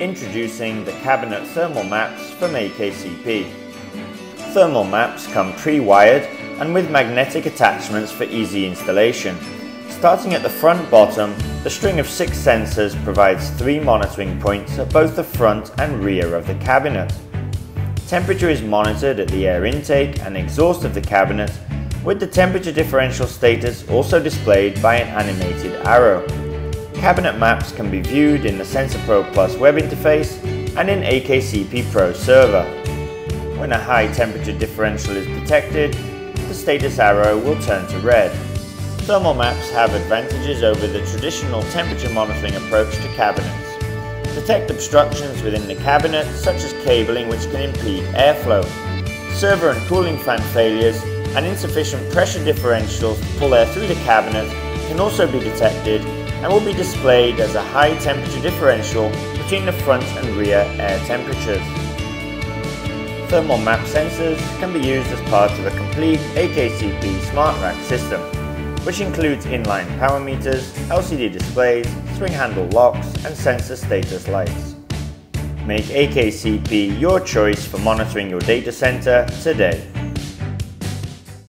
introducing the cabinet thermal maps from AKCP. Thermal maps come pre-wired and with magnetic attachments for easy installation. Starting at the front bottom, the string of 6 sensors provides 3 monitoring points at both the front and rear of the cabinet. Temperature is monitored at the air intake and exhaust of the cabinet, with the temperature differential status also displayed by an animated arrow. Cabinet maps can be viewed in the SensorPro Plus web interface and in AKCP Pro Server. When a high temperature differential is detected, the status arrow will turn to red. Thermal maps have advantages over the traditional temperature monitoring approach to cabinets. Detect obstructions within the cabinet, such as cabling which can impede airflow. Server and cooling fan failures and insufficient pressure differentials to pull air through the cabinet can also be detected and will be displayed as a high temperature differential between the front and rear air temperatures. Thermal map sensors can be used as part of a complete AKCP smart rack system, which includes inline power meters, LCD displays, swing handle locks and sensor status lights. Make AKCP your choice for monitoring your data center today.